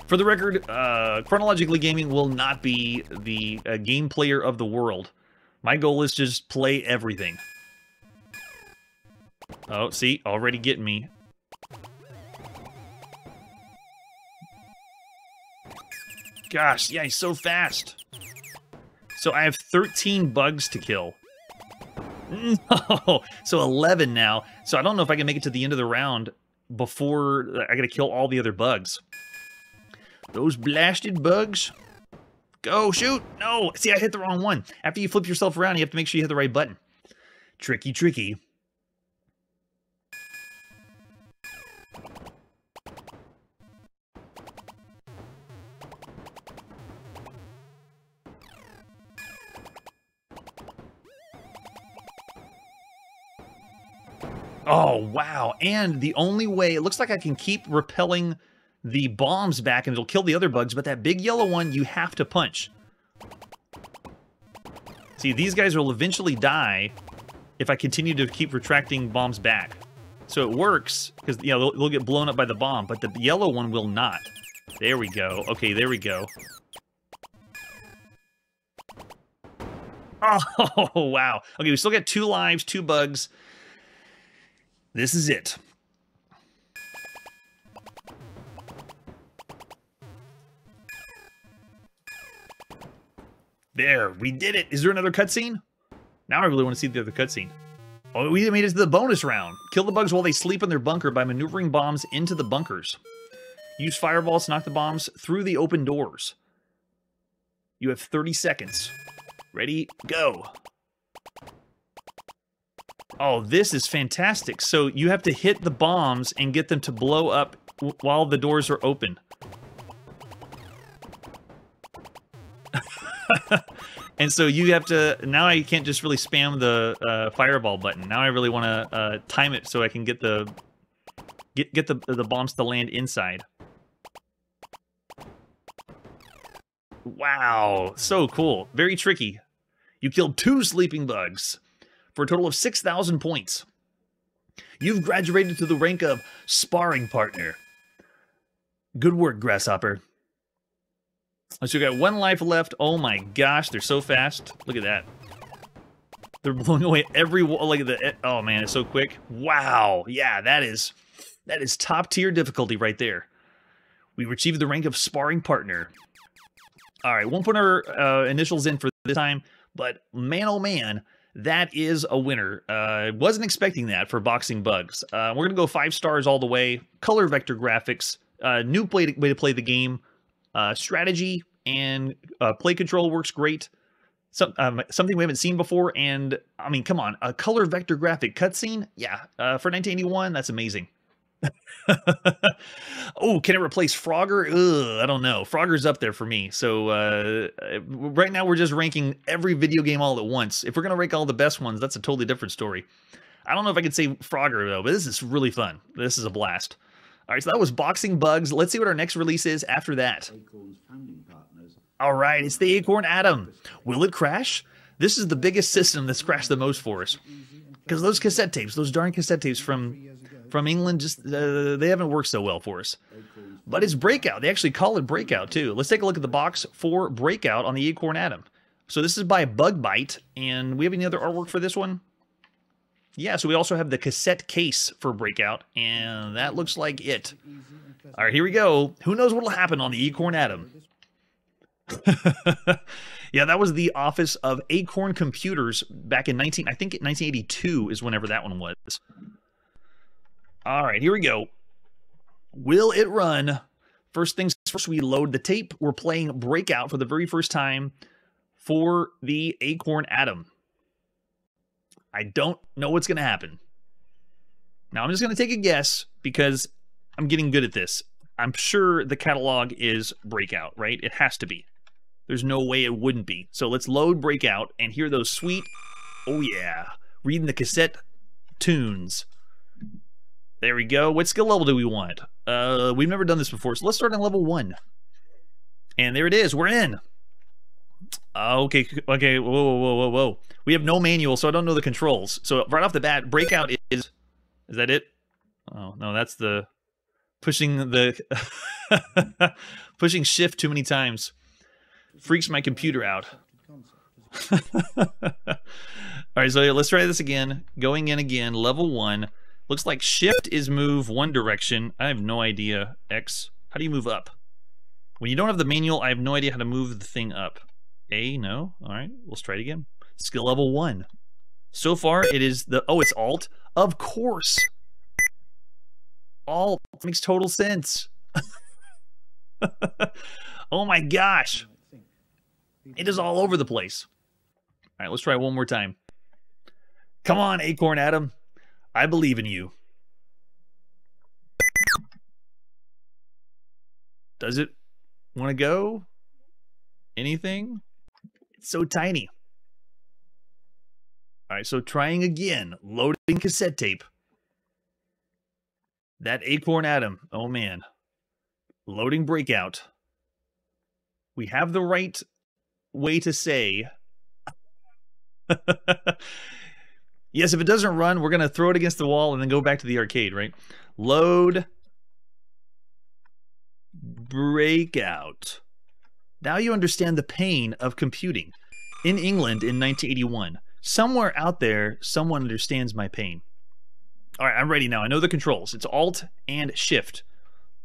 For the record, uh, Chronologically Gaming will not be the uh, game player of the world. My goal is to just play everything. Oh, see? Already getting me. Gosh, yeah, he's so fast. So I have thirteen bugs to kill. No, so eleven now. So I don't know if I can make it to the end of the round before I gotta kill all the other bugs. Those blasted bugs. Go, shoot. No, see, I hit the wrong one. After you flip yourself around, you have to make sure you hit the right button. Tricky, tricky. Oh, wow. And the only way, it looks like I can keep repelling the bombs back and it'll kill the other bugs, but that big yellow one you have to punch. See, these guys will eventually die if I continue to keep retracting bombs back. So it works, because you know, they'll, they'll get blown up by the bomb, but the yellow one will not. There we go. Okay, there we go. Oh, wow. Okay, we still got two lives, two bugs. This is it. There, we did it. Is there another cutscene? Now I really want to see the other cutscene. Oh, we made it to the bonus round. Kill the bugs while they sleep in their bunker by maneuvering bombs into the bunkers. Use fireballs to knock the bombs through the open doors. You have thirty seconds. Ready, go. Oh, this is fantastic. So you have to hit the bombs and get them to blow up while the doors are open. And so you have to, now I can't just really spam the uh, fireball button. Now I really want to uh, time it so I can get the get get the the bombs to land inside. Wow, so cool. Very tricky. You killed two sleeping bugs for a total of six thousand points. You've graduated to the rank of sparring partner. Good work, Grasshopper. So we got one life left. Oh my gosh, they're so fast. Look at that. They're blowing away every wall. Like the, oh man, it's so quick. Wow. Yeah, that is that is top tier difficulty right there. We've achieved the rank of sparring partner. All right, won't put our uh, initials in for this time, but man, oh man, that is a winner. I uh, wasn't expecting that for Boxing Bugs. Uh, we're gonna go five stars all the way. Color vector graphics, uh, new play to, way to play the game. Uh, strategy and uh, play control works great. Some, um, something we haven't seen before, and I mean, come on, a color vector graphic cutscene? Yeah, uh, for nineteen eighty-one, that's amazing. Oh, can it replace Frogger? Ugh, I don't know. Frogger's up there for me. So uh, right now we're just ranking every video game all at once. If we're going to rank all the best ones, that's a totally different story. I don't know if I could say Frogger, though, but this is really fun. This is a blast. All right, so that was Boxing Bugs. Let's see what our next release is after that. All right, it's the Acorn Atom. Will it crash? This is the biggest system that's crashed the most for us. Because those cassette tapes, those darn cassette tapes from, from England, just uh, they haven't worked so well for us. But it's Breakout. They actually call it Breakout, too. Let's take a look at the box for Breakout on the Acorn Atom. So this is by Bug Bite, and we have any other artwork for this one? Yeah, so we also have the cassette case for Breakout, and that looks like it. All right, here we go. Who knows what will happen on the Acorn Atom? Yeah, that was the office of Acorn Computers back in nineteen, I think nineteen eighty-two is whenever that one was. All right, here we go. Will it run? First things first, we load the tape. We're playing Breakout for the very first time for the Acorn Atom. I don't know what's going to happen. Now, I'm just going to take a guess because I'm getting good at this. I'm sure the catalog is Breakout, right? It has to be. There's no way it wouldn't be. So let's load Breakout and hear those sweet, oh yeah, reading the cassette tunes. There we go. What skill level do we want? Uh, we've never done this before, so let's start on level one. And there it is. We're in. Uh, okay, okay, whoa, whoa, whoa, whoa, whoa. We have no manual, so I don't know the controls. So right off the bat, Breakout is... Is that it? Oh, no, that's the... Pushing the... pushing shift too many times. Freaks my computer out. Alright, so yeah, let's try this again. Going in again, level one. Looks like shift is move one direction. I have no idea. X. How do you move up? When you don't have the manual, I have no idea how to move the thing up. A, no. Alright, let's try it again. Skill level one. So far, it is the... Oh, it's Alt. Of course. Alt makes total sense. Oh my gosh. It is all over the place. All right, let's try one more time. Come on, Acorn Atom. I believe in you. Does it want to go? Anything? It's so tiny. All right, so trying again, loading cassette tape. That Acorn Atom. Oh, man. Loading breakout. We have the right way to say... yes, if it doesn't run, we're going to throw it against the wall and then go back to the arcade, right? Load breakout. Now you understand the pain of computing. In England in nineteen eighty-one. Somewhere out there, someone understands my pain. All right, I'm ready now. I know the controls. It's Alt and Shift.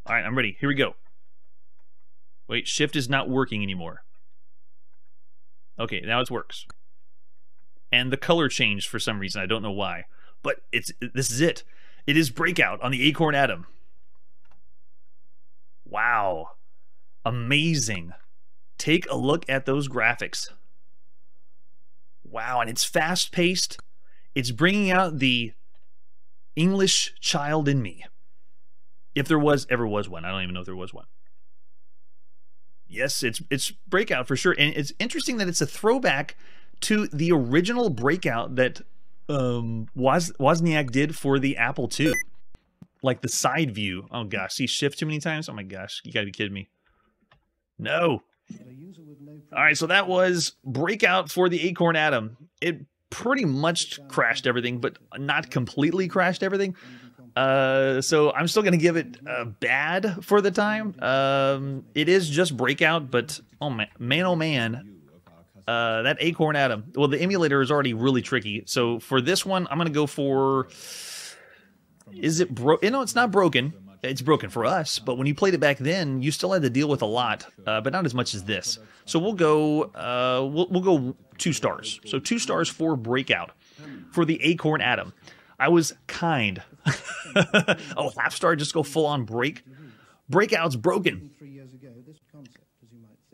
All right, I'm ready. Here we go. Wait, Shift is not working anymore. Okay, now it works. And the color changed for some reason. I don't know why. But it's this is it. It is Breakout on the Acorn Atom. Wow. Amazing. Take a look at those graphics. Wow, and it's fast-paced. It's bringing out the English child in me. If there was ever was one. I don't even know if there was one. Yes, it's it's Breakout for sure. And it's interesting that it's a throwback to the original Breakout that um, Woz Wozniak did for the Apple two. Like the side view. Oh, gosh. See Shift too many times? Oh, my gosh. You got to be kidding me. No. All right, so that was Breakout for the Acorn Atom. It pretty much crashed everything, but not completely crashed everything. Uh, so I'm still going to give it uh, bad for the time. Um, it is just Breakout, but oh man, man oh man. Uh, that Acorn Atom. Well, the emulator is already really tricky. So for this one, I'm going to go for... Is it bro... You know, it's not broken. It's broken for us, but when you played it back then, you still had to deal with a lot, uh, but not as much as this. So we'll go, uh, we'll, we'll go two stars. So two stars for Breakout, for the Acorn Atom. I was kind. Oh, half star, just go full on break. Breakout's broken.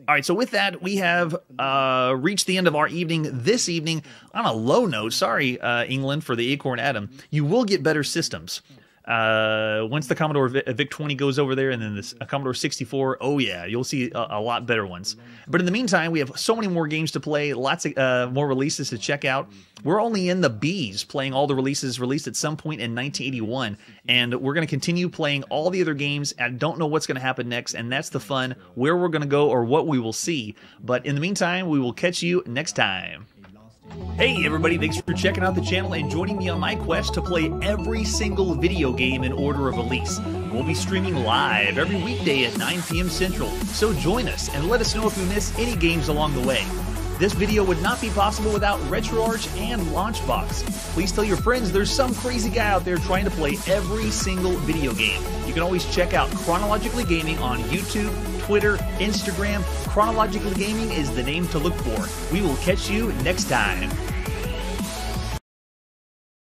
All right, so with that, we have uh, reached the end of our evening this evening on a low note. Sorry, uh, England, for the Acorn Atom. You will get better systems. Uh, once the Commodore V I C twenty goes over there and then this uh, Commodore sixty-four, oh yeah, you'll see a, a lot better ones. But in the meantime, we have so many more games to play, lots of uh, more releases to check out. We're only in the B's playing all the releases released at some point in nineteen eighty-one, and we're going to continue playing all the other games. I don't know what's going to happen next, and that's the fun, where we're going to go or what we will see. But in the meantime, we will catch you next time. Hey everybody, thanks for checking out the channel and joining me on my quest to play every single video game in order of release. We'll be streaming live every weekday at nine p m Central, so join us and let us know if you miss any games along the way. This video would not be possible without RetroArch and Launchbox. Please tell your friends there's some crazy guy out there trying to play every single video game. You can always check out Chronologically Gaming on YouTube, Twitter, Instagram. Chronologically Gaming is the name to look for. We will catch you next time.